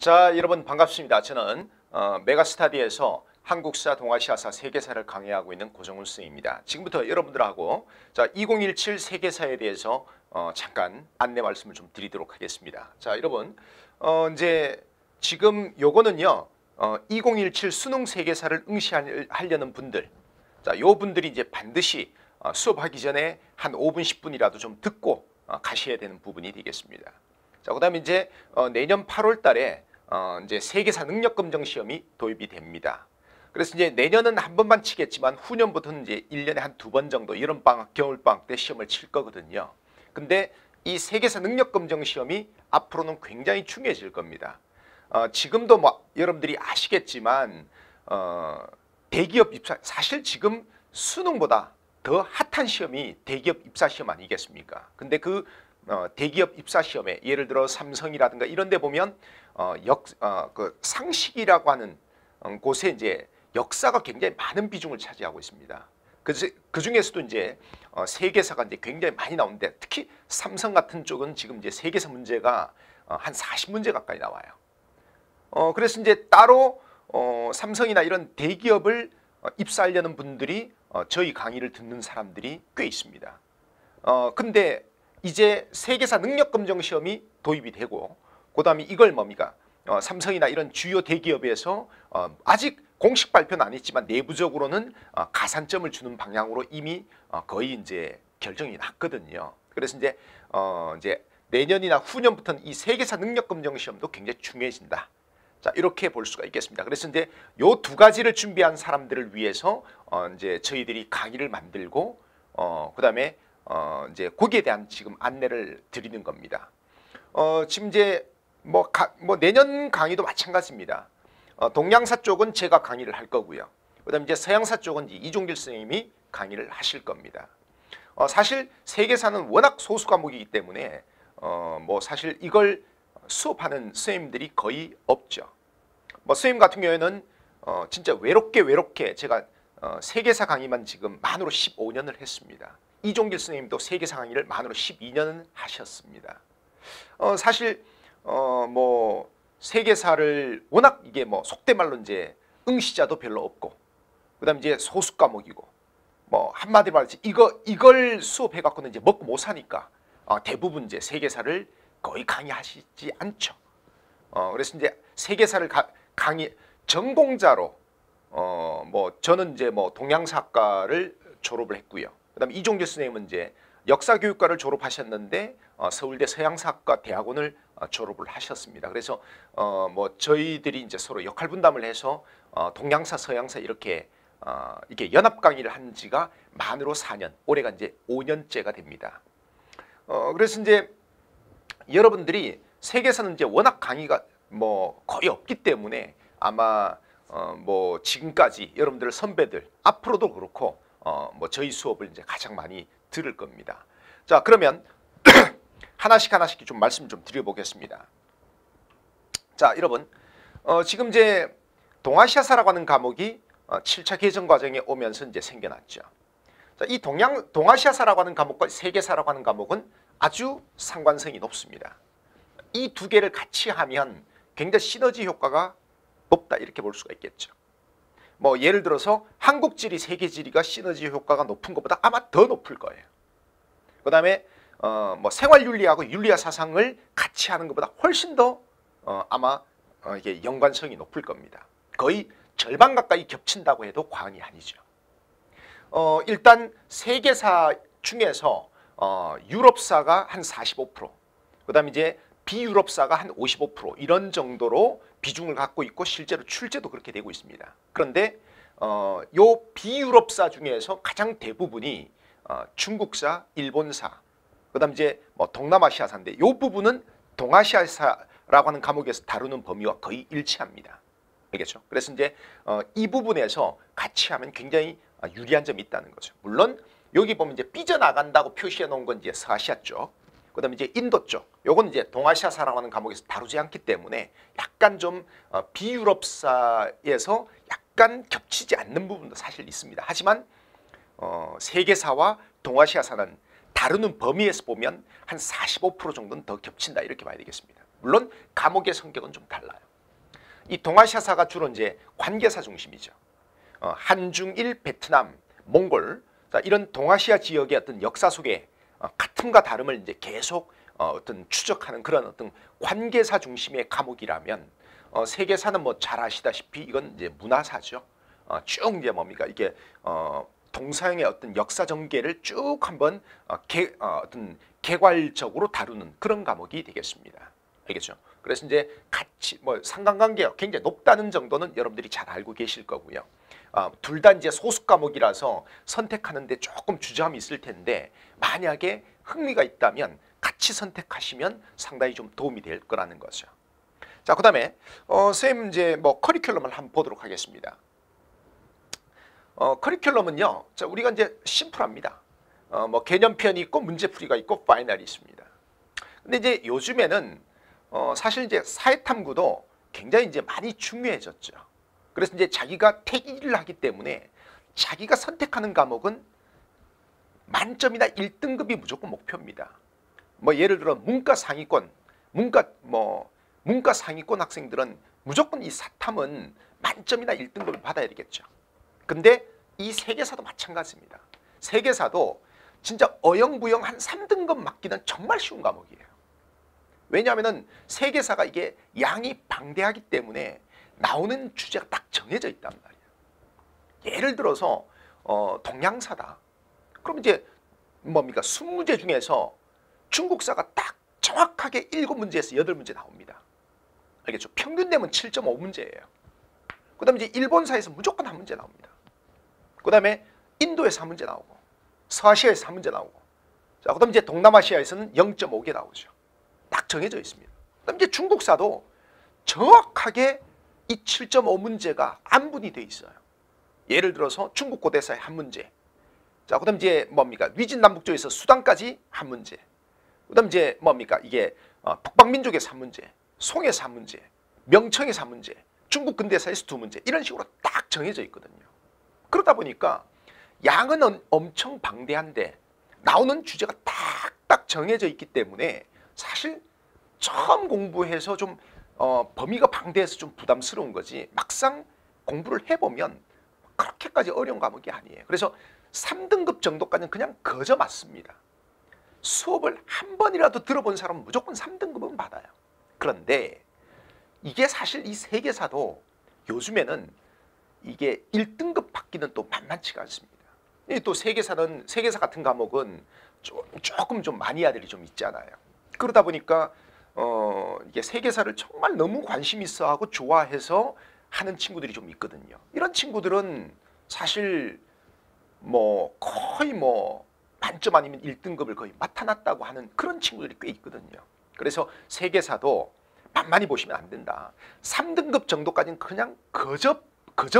자, 여러분 반갑습니다. 저는 메가스터디에서 한국사, 동아시아사, 세계사를 강의하고 있는 고종훈 선생님입니다. 지금부터 여러분들하고 2017 세계사에 대해서 잠깐 안내 말씀을 좀 드리도록 하겠습니다. 자, 여러분 이제 지금 요거는요 2017 수능 세계사를 응시하려는 분들, 자, 요 분들이 이제 반드시 수업하기 전에 한 5분, 10분이라도 좀 듣고 가셔야 되는 부분이 되겠습니다. 자, 그다음에 이제 내년 8월 달에 이제 세계사 능력 검정 시험이 도입이 됩니다. 그래서 이제 내년은 한 번만 치겠지만 후년부터는 이제 1년에 한 2번 정도 여름 방학, 겨울 방학 때 시험을 칠 거거든요. 근데 이 세계사 능력 검정 시험이 앞으로는 굉장히 중요해질 겁니다. 지금도 뭐 여러분들이 아시겠지만 대기업 입사, 사실 지금 수능보다 더 핫한 시험이 대기업 입사 시험 아니겠습니까? 근데 그 대기업 입사 시험에 예를 들어 삼성이라든가 이런 데 보면 그 상식이라고 하는 곳에 이제 역사가 굉장히 많은 비중을 차지하고 있습니다. 그 중에서도 이제 세계사가 이제 굉장히 많이 나오는데, 특히 삼성 같은 쪽은 지금 이제 세계사 문제가 한 40문제 가까이 나와요. 그래서 이제 따로 삼성이나 이런 대기업을 입사하려는 분들이 저희 강의를 듣는 사람들이 꽤 있습니다. 근데 이제 세계사 능력 검정 시험이 도입이 되고, 그다음에 이걸 뭡니까? 삼성이나 이런 주요 대기업에서 아직 공식 발표는 안 했지만 내부적으로는 가산점을 주는 방향으로 이미 거의 이제 결정이 났거든요. 그래서 이제 내년이나 후년부터는 이 세계사 능력 검정 시험도 굉장히 중요해진다. 자, 이렇게 볼 수가 있겠습니다. 그래서 이제 요 두 가지를 준비한 사람들을 위해서 이제 저희들이 강의를 만들고 그다음에 이제 거기에 대한 지금 안내를 드리는 겁니다. 지금 이제 뭐 내년 강의도 마찬가지입니다. 동양사 쪽은 제가 강의를 할 거고요. 그다음에 이제 서양사 쪽은 이제 이종길 선생님이 강의를 하실 겁니다. 사실 세계사는 워낙 소수 과목이기 때문에 뭐 사실 이걸 수업하는 선생님들이 거의 없죠. 뭐 선생님 같은 경우에는 진짜 외롭게 제가 세계사 강의만 지금 만으로 15년을 했습니다. 이종길 선생님도 세계사 강의를 만으로 12년은 하셨습니다. 사실 뭐 세계사를 워낙 이게 뭐 속된 말로 이제 응시자도 별로 없고, 그다음 이제 소수 과목이고, 뭐 한마디 말하지 이걸 수업해 갖고는 이제 먹고 못 사니까 대부분 이제 세계사를 거의 강의하시지 않죠. 그래서 이제 세계사를 강의 전공자로 뭐 저는 이제 뭐 동양사학과를 졸업을 했고요. 그다음에 이종길 선생님은 이제 역사교육과를 졸업하셨는데 서울대 서양사학과 대학원을 졸업을 하셨습니다. 그래서 뭐 저희들이 이제 서로 역할 분담을 해서 동양사, 서양사 이렇게 연합 강의를 한 지가 만으로 4년, 올해가 이제 5년째가 됩니다. 그래서 이제 여러분들이 세계사는 이제 워낙 강의가 뭐 거의 없기 때문에 아마 뭐 지금까지 여러분들 선배들, 앞으로도 그렇고 뭐 저희 수업을 이제 가장 많이 들을 겁니다. 자, 그러면 하나씩 좀 말씀 좀 드려보겠습니다. 자, 여러분 지금 이제 동아시아사라고 하는 과목이 7차 개정 과정에 오면서 이제 생겨났죠. 자, 이 동아시아사라고 하는 과목과 세계사라고 하는 과목은 아주 상관성이 높습니다. 이 두 개를 같이 하면 굉장히 시너지 효과가 높다, 이렇게 볼 수가 있겠죠. 뭐 예를 들어서 한국 지리, 세계 지리가 시너지 효과가 높은 것보다 아마 더 높을 거예요. 그다음에 뭐 생활 윤리하고 윤리와 사상을 같이 하는 것보다 훨씬 더 아마 이게 연관성이 높을 겁니다. 거의 절반 가까이 겹친다고 해도 과언이 아니죠. 일단 세계사 중에서 유럽사가 한 45%, 그다음에 이제 비유럽사가 한 55% 이런 정도로 비중을 갖고 있고, 실제로 출제도 그렇게 되고 있습니다. 그런데 요 비유럽사 중에서 가장 대부분이 중국사, 일본사, 그다음 이제 뭐 동남아시아사인데 요 부분은 동아시아사라고 하는 과목에서 다루는 범위와 거의 일치합니다. 알겠죠? 그래서 이제 이 부분에서 같이 하면 굉장히 유리한 점이 있다는 거죠. 물론 여기 보면 이제 삐져나간다고 표시해 놓은 건 이제 서아시아 쪽, 그다음에 이제 인도 쪽, 요건 이제 동아시아사라고 하는 과목에서 다루지 않기 때문에 약간 좀 비유럽사에서 약간 겹치지 않는 부분도 사실 있습니다. 하지만 세계사와 동아시아사는 다루는 범위에서 보면 한 45% 정도는 더 겹친다, 이렇게 봐야 되겠습니다. 물론 과목의 성격은 좀 달라요. 이 동아시아사가 주로 이제 관계사 중심이죠. 한중일, 베트남, 몽골, 이런 동아시아 지역의 어떤 역사 속에 같음과 다름을 이제 계속 어떤 추적하는 그런 어떤 관계사 중심의 과목이라면 세계사는 뭐 잘 아시다시피 이건 이제 문화사죠. 쭉 이제 뭡니까 이게 동서양의 어떤 역사 전개를 쭉 한번 어떤 개괄적으로 다루는 그런 과목이 되겠습니다. 알겠죠? 그래서 이제 같이 뭐 상관관계가 굉장히 높다는 정도는 여러분들이 잘 알고 계실 거고요. 둘 다 이제 소수 과목이라서 선택하는데 조금 주저함이 있을 텐데 만약에 흥미가 있다면 같이 선택하시면 상당히 좀 도움이 될 거라는 거죠. 자, 그다음에 쌤 이제 뭐 커리큘럼을 한번 보도록 하겠습니다. 커리큘럼은요, 자, 우리가 이제 심플합니다. 뭐 개념편이 있고 문제풀이가 있고 파이널이 있습니다. 근데 이제 요즘에는 사실 이제 사회탐구도 굉장히 이제 많이 중요해졌죠. 그래서 이제 자기가 택일을 하기 때문에 자기가 선택하는 과목은 만점이나 1등급이 무조건 목표입니다. 뭐 예를 들어 문과 상위권, 문과 상위권 학생들은 무조건 이 사탐은 만점이나 1등급을 받아야 되겠죠. 근데 이 세계사도 마찬가지입니다. 세계사도 진짜 어영부영 한 3등급 맞기는 정말 쉬운 과목이에요. 왜냐하면은 세계사가 이게 양이 방대하기 때문에 나오는 주제가 딱 정해져 있단 말이에요. 예를 들어서 동양사다. 그럼 이제 뭡니까? 20문제 중에서 중국사가 딱 정확하게 7문제에서 8문제 나옵니다. 알겠죠? 평균 되면 7.5문제예요. 그 다음에 이제 일본사에서 무조건 1문제 나옵니다. 그 다음에 인도에서 1문제 나오고, 서아시아에서 1문제 나오고, 자, 그 다음에 이제 동남아시아에서는 0.5개 나오죠. 딱 정해져 있습니다. 그 다음에 이제 중국사도 정확하게 이 7.5문제가 안분이 돼 있어요. 예를 들어서 중국 고대사에 1문제, 자, 그 다음에 이제 뭡니까? 위진남북조에서 수단까지 1문제, 그 다음에 이제 뭡니까? 이게 북방민족에서 1문제, 송에서 1문제, 명청에서 1문제, 중국 근대사에서 2문제, 이런 식으로 딱 정해져 있거든요. 그러다 보니까 양은 엄청 방대한데 나오는 주제가 딱딱 정해져 있기 때문에 사실 처음 공부해서 좀 범위가 방대해서 좀 부담스러운 거지 막상 공부를 해보면 그렇게까지 어려운 과목이 아니에요. 그래서 3등급 정도까지는 그냥 거저 맞습니다. 수업을 한 번이라도 들어본 사람은 무조건 3등급은 받아요. 그런데 이게 사실 이 세계사도 요즘에는 이게 1등급 받기는 또 만만치가 않습니다. 또 세계사 같은 과목은 조금 마니아들이 좀 있잖아요. 그러다 보니까 이게 세계사를 정말 너무 관심 있어 하고 좋아해서 하는 친구들이 좀 있거든요. 이런 친구들은 사실 뭐 거의 뭐 만점 아니면 1등급을 거의 맡아놨다고 하는 그런 친구들이 꽤 있거든요. 그래서 세계사도 만만히 보시면 안 된다. 3등급 정도까지는 그냥 거저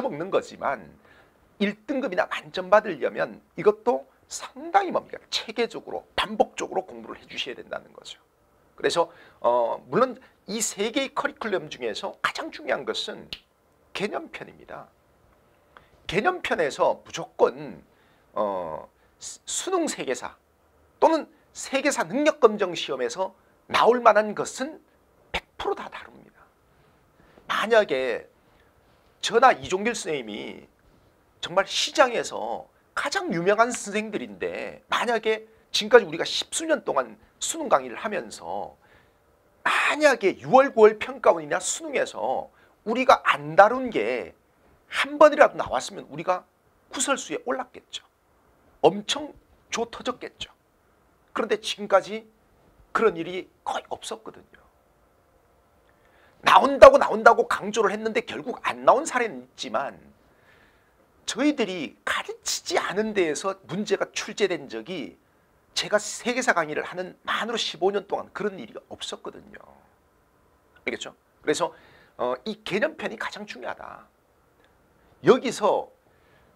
먹는 거지만 1등급이나 만점 받으려면 이것도 상당히 뭡니까? 체계적으로 반복적으로 공부를 해주셔야 된다는 거죠. 그래서 물론 이 세 개의 커리큘럼 중에서 가장 중요한 것은 개념편입니다. 개념편에서 무조건 수능 세계사 또는 세계사 능력검정 시험에서 나올 만한 것은 100% 다 다릅니다. 만약에 저나 이종길 선생님이 정말 시장에서 가장 유명한 선생님들인데 만약에 지금까지 우리가 10수년 동안 수능 강의를 하면서 만약에 6월, 9월 평가원이나 수능에서 우리가 안 다룬 게 한 번이라도 나왔으면 우리가 구설수에 올랐겠죠. 엄청 조터졌겠죠. 그런데 지금까지 그런 일이 거의 없었거든요. 나온다고 강조를 했는데 결국 안 나온 사례는 있지만 저희들이 가르치지 않은 데에서 문제가 출제된 적이 제가 세계사 강의를 하는 만으로 15년 동안 그런 일이 없었거든요. 알겠죠? 그래서 이 개념편이 가장 중요하다. 여기서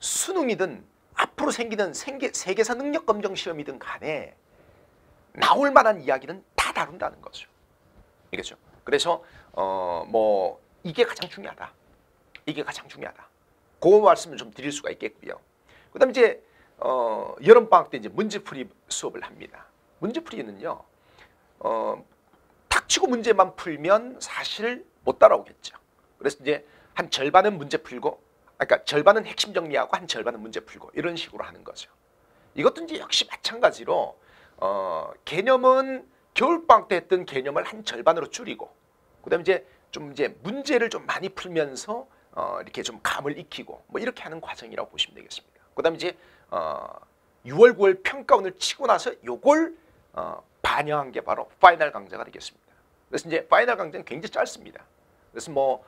수능이든 앞으로 생기는 세계사 능력검정 시험이든 간에 나올 만한 이야기는 다 다룬다는 거죠. 알겠죠? 그래서 뭐 이게 가장 중요하다. 이게 가장 중요하다. 그 말씀을 좀 드릴 수가 있겠고요. 그다음에 이제 여름방학 때 이제 문제풀이 수업을 합니다. 문제풀이는요, 탁 치고 문제만 풀면 사실 못 따라오겠죠. 그래서 이제 한 절반은 문제 풀고, 그러니까 절반은 핵심 정리하고 한 절반은 문제 풀고 이런 식으로 하는 거죠. 이것도 이제 역시 마찬가지로 개념은 겨울방학 때 했던 개념을 한 절반으로 줄이고, 그다음에 이제 좀 이제 문제를 좀 많이 풀면서 이렇게 좀 감을 익히고 뭐 이렇게 하는 과정이라고 보시면 되겠습니다. 그다음에 이제 6월 9월 평가원을 치고 나서 요걸 반영한 게 바로 파이널 강좌가 되겠습니다. 그래서 이제 파이널 강좌는 굉장히 짧습니다. 그래서 뭐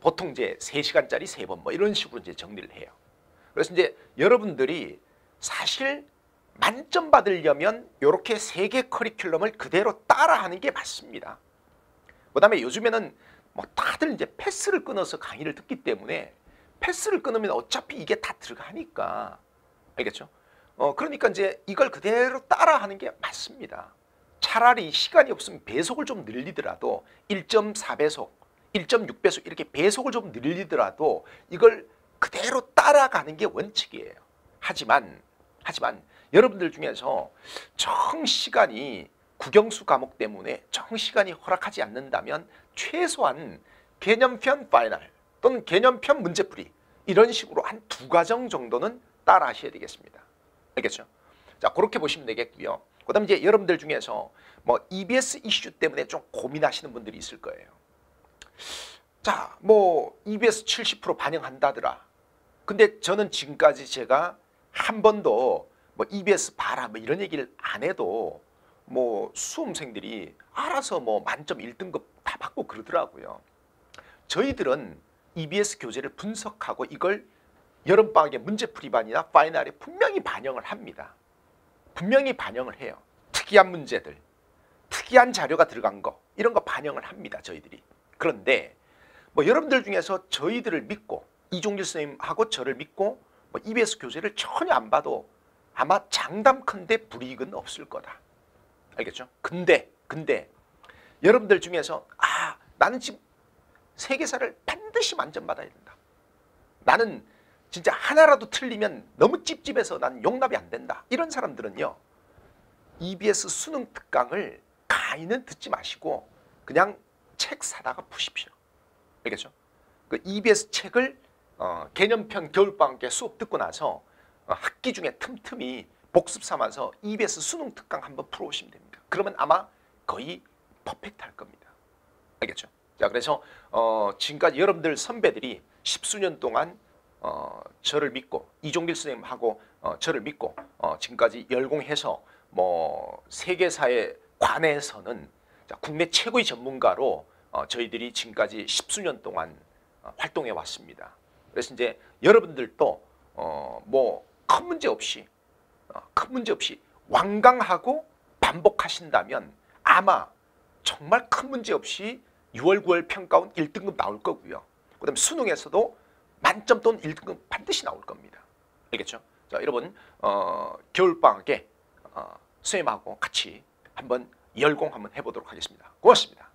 보통 이제 3시간짜리 3번 뭐 이런 식으로 이제 정리를 해요. 그래서 이제 여러분들이 사실 만점 받으려면 이렇게 3개 커리큘럼을 그대로 따라하는 게 맞습니다. 그다음에 요즘에는 뭐 다들 이제 패스를 끊어서 강의를 듣기 때문에 패스를 끊으면 어차피 이게 다 들어가니까, 알겠죠? 그러니까 이제 이걸 그대로 따라하는 게 맞습니다. 차라리 시간이 없으면 배속을 좀 늘리더라도 1.4배속, 1.6배속 이렇게 배속을 좀 늘리더라도 이걸 그대로 따라가는 게 원칙이에요. 하지만 여러분들 중에서 정시간이 국영수 과목 때문에 정시간이 허락하지 않는다면 최소한 개념편 파이널 또는 개념편 문제풀이 이런 식으로 한 2과정 정도는 따라 하셔야 되겠습니다. 알겠죠? 자, 그렇게 보시면 되겠고요. 그 다음에 이제 여러분들 중에서 뭐 EBS 이슈 때문에 좀 고민하시는 분들이 있을 거예요. 자, 뭐 EBS 70% 반영한다더라. 근데 저는 지금까지 제가 한 번도 뭐 EBS 봐라 뭐 이런 얘기를 안 해도 뭐 수험생들이 알아서 뭐 만점 1등급 다 받고 그러더라고요. 저희들은 EBS 교재를 분석하고 이걸 여름방학의 문제풀이반이나 파이널에 분명히 반영을 합니다. 분명히 반영을 해요. 특이한 문제들, 특이한 자료가 들어간 거 이런 거 반영을 합니다, 저희들이. 그런데 뭐 여러분들 중에서 저희들을 믿고 이종길 선생님하고 저를 믿고 뭐 EBS 교재를 전혀 안 봐도 아마 장담컨대 불이익은 없을 거다. 알겠죠? 근데 여러분들 중에서 아, 나는 지금 세계사를 반드시 만점 받아야 된다. 나는 진짜 하나라도 틀리면 너무 찝찝해서 난 용납이 안 된다. 이런 사람들은요, EBS 수능 특강을 강의는 듣지 마시고 그냥 책 사다가 보십시오. 알겠죠? 그 EBS 책을 개념편 겨울방학에 수업 듣고 나서 학기 중에 틈틈이 복습 삼아서 EBS 수능 특강 한번 풀어오시면 됩니다. 그러면 아마 거의 퍼펙트 할 겁니다. 알겠죠? 자, 그래서 지금까지 여러분들 선배들이 10수년 동안 저를 믿고 이종길 선생님하고 저를 믿고 지금까지 열공해서 뭐 세계사에 관해서는 자, 국내 최고의 전문가로 저희들이 지금까지 10수년 동안 활동해 왔습니다. 그래서 이제 여러분들도 뭐 큰 문제 없이 완강하고 반복하신다면 아마 정말 큰 문제 없이 6월 9월 평가원 1등급 나올 거고요. 그다음 수능에서도 만점 또는 1등급 반드시 나올 겁니다. 알겠죠? 자, 여러분 겨울방학에 선생님하고 같이 한번 열공 한번 해보도록 하겠습니다. 고맙습니다.